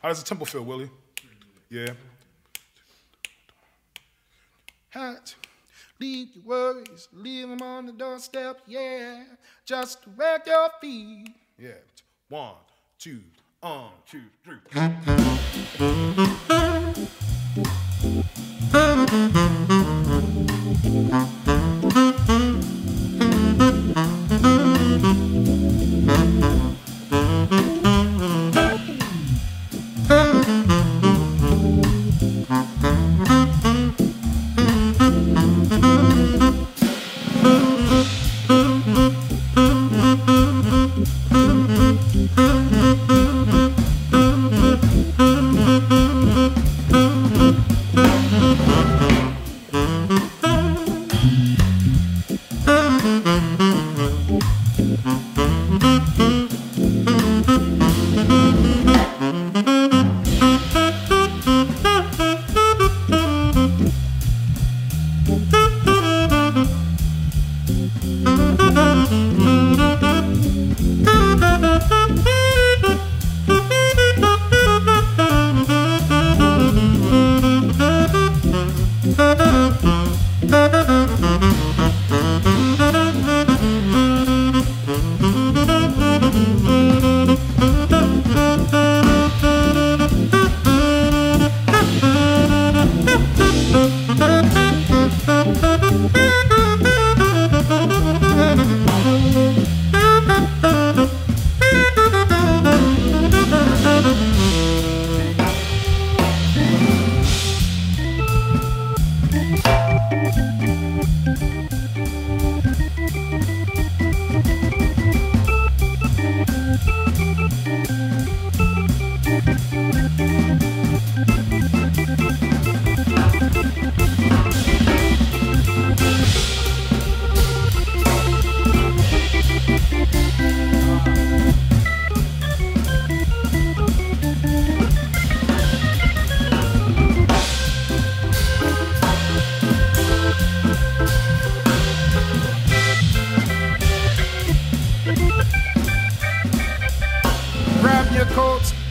How does the tempo feel, Willie? Yeah. Hat. Leave your worries, leave them on the doorstep, yeah. Just wag your feet. Yeah. 1, 2, 1, 2, 3.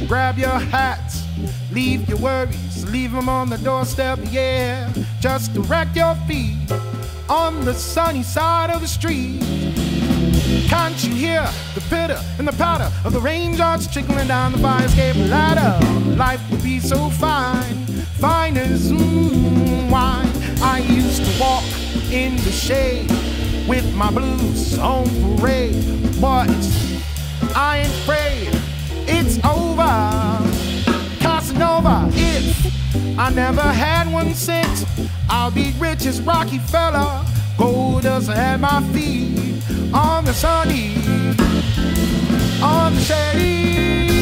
Grab your hats, leave your worries, leave them on the doorstep, yeah. Just direct your feet on the sunny side of the street. Can't you hear the pitter and the patter of the rain drops trickling down the fire escape ladder? Life would be so fine, fine as wine. I used to walk in the shade with my blues on parade, but I ain't afraid. It's over, Casanova. If I never had one since, I'll be rich as Rockefeller. Gold dust at my feet on the sunny, on the shady.